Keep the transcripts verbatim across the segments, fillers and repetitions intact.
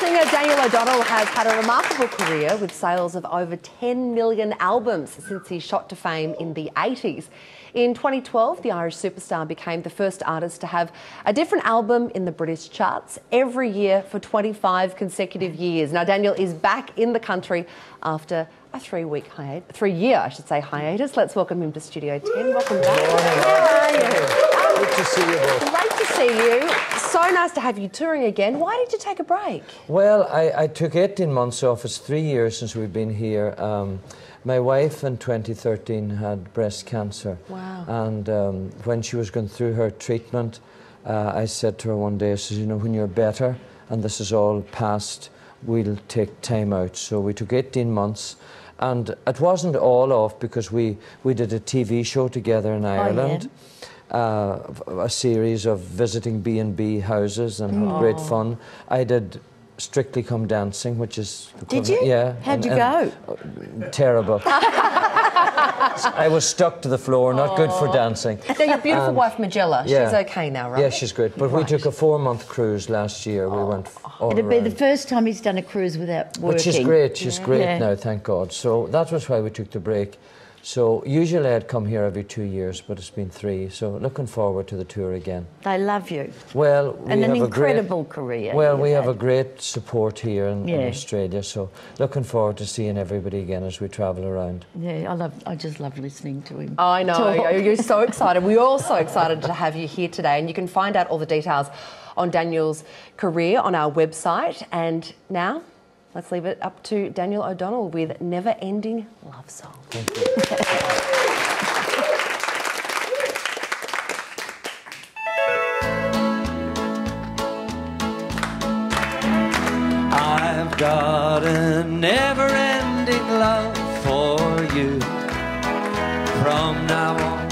Singer Daniel O'Donnell has had a remarkable career with sales of over ten million albums since he shot to fame in the eighties. In twenty twelve, the Irish superstar became the first artist to have a different album in the British charts every year for twenty-five consecutive years. Now, Daniel is back in the country after a three-week hiatus, three-year, I should say, hiatus. Let's welcome him to Studio ten. Welcome back. How are you? Good to see you both. Great to see you. So nice to have you touring again. Why did you take a break? Well, I, I took eighteen months off. It's three years since we've been here. Um, my wife in twenty thirteen had breast cancer. Wow. And um, when she was going through her treatment, uh, I said to her one day, I said, you know, when you're better and this is all past, we'll take time out. So we took eighteen months. And it wasn't all off because we, we did a T V show together in Ireland. Oh, yeah. Uh, a series of visiting B and B houses and had great fun. I did Strictly Come Dancing, which is... Did you? Yeah. How'd and, you and, go? Uh, terrible. I was stuck to the floor, not Aww. Good for dancing. So your beautiful and, wife Magella, yeah. she's okay now, right? Yeah, she's great. But right. we took a four-month cruise last year. Aww. We went all It'd around. Be the first time he's done a cruise without working. But she's great. She's yeah. great yeah. now, thank God. So that was why we took the break. So usually I'd come here every two years, but it's been three. So looking forward to the tour again. They love you. Well, we and an have incredible a great, career. Well, we had. have a great support here in, yeah. in Australia. So looking forward to seeing everybody again as we travel around. Yeah, I love. I just love listening to him. I know talk. You're so excited. We're all so excited to have you here today, and you can find out all the details on Daniel's career on our website. And now, let's leave it up to Daniel O'Donnell with Never Ending Love Song. Thank you. I've got a never-ending love for you. From now on,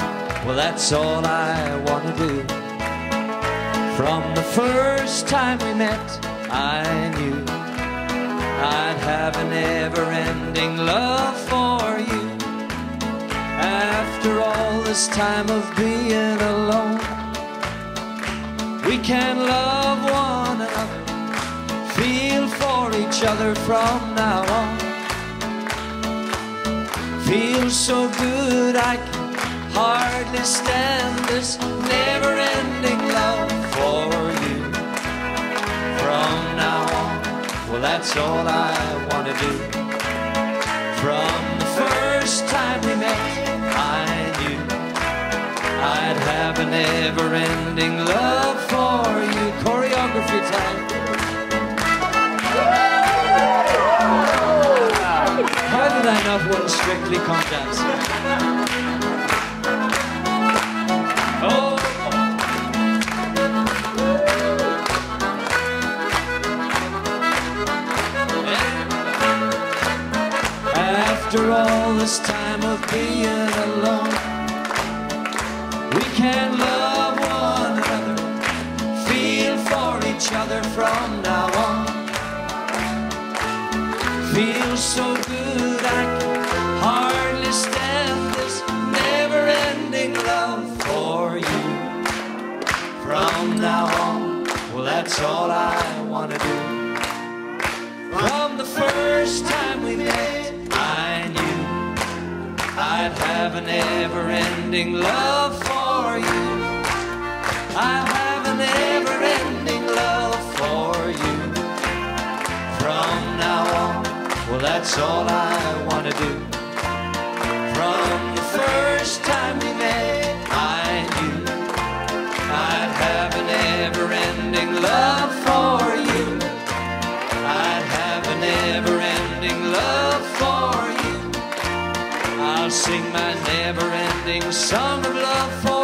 well, that's all I want to do. From the first time we met, I knew I'd have a never-ending love for you. After all this time of being alone, we can love one another, feel for each other from now on. Feels so good I can hardly stand this never-ending love for you. From now on, well, that's all I want to do. From the first time we met, I knew I'd have a never-ending love for you. Choreography time. How did I not want to Strictly Come Dancing? Oh. After all this time of being alone, we can love one another, feel for each other from now on. Feels so good I can hardly stand this never-ending love for you. From now on, well, that's all I want to do. From the first time we met, I'd have a never-ending love for you. I'll have a never-ending love for you. From now on, well, that's all I want to do. From the first time we met, I knew I'd have a never-ending love for you. I'd have a never-ending love for you. I'll sing my never-ending song of love for